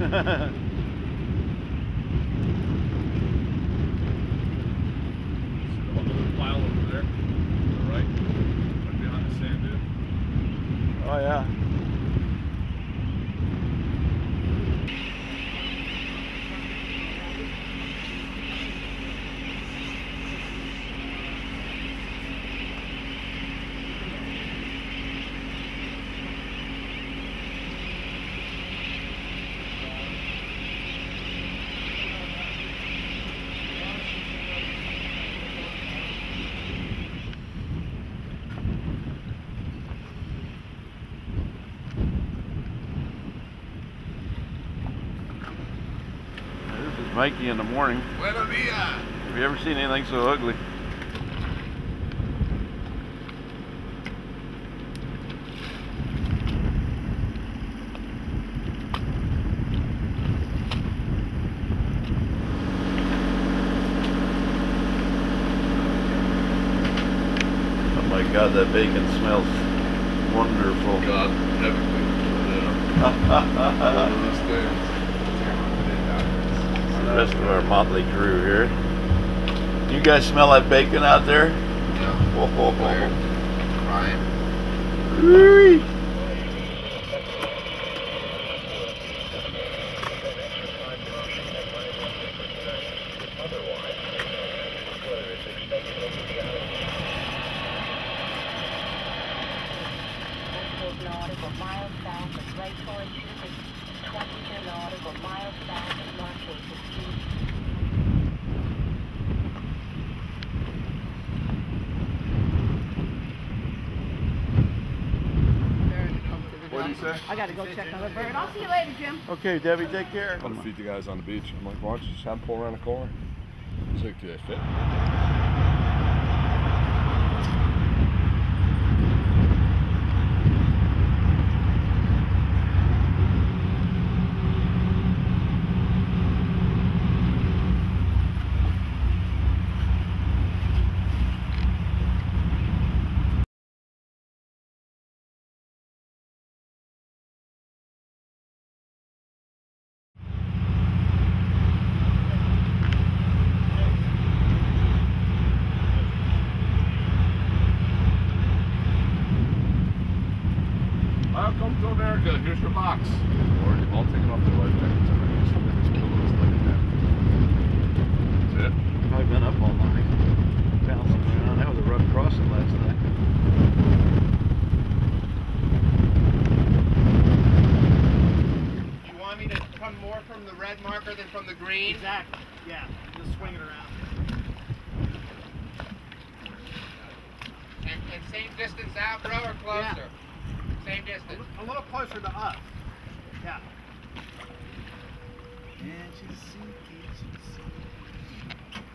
Another pile over there, to the right, right behind the sand dune. Oh yeah. Mikey in the morning. Buenos dias. Have you ever seen anything so ugly? Oh my God, that bacon smells wonderful. God, everything. The rest of our motley crew here. You guys smell that bacon out there? Yeah. Whoa, whoa, whoa. Fire. I gotta go check another bird. I'll see you later, Jim. Okay, Debbie, take care. I'm gonna feed you guys on the beach. I'm like, why don't you just have them pull around the corner? It's like, do they fit? Here's your box. Already all taken off their life jackets already. Just killed us like that. That's it. I've been up all night. Bouncing around. That was a rough crossing last night. You want me to come more from the red marker than from the green? Exactly. Yeah. Just swing it around. And same distance out, bro, or closer? Yeah. Same distance. A little closer to us. Yeah. Can't you see? Can't you see?